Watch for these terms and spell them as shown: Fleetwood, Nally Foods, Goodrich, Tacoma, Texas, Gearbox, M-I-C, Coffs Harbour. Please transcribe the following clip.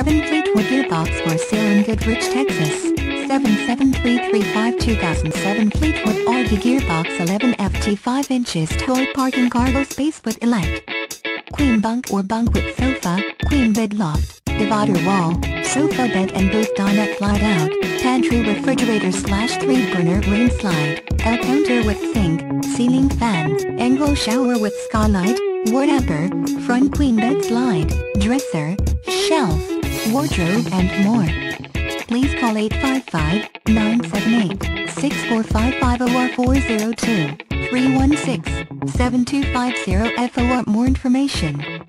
7 Fleetwood Gearbox for sale in Goodrich, Texas. 773352 2007 Fleetwood RD Gearbox 11 FT 5 inches tall parking cargo space with elect. Queen bunk or bunk with sofa, queen bed loft, divider wall, sofa bed and booth dinette slide out, pantry refrigerator / 3-burner rain slide, L counter with sink, ceiling fan, angle shower with skylight, ward upper, front queen bed slide, dresser, shelf, wardrobe and more. Please call 855-978-6455 or 402-316-7250 for more information.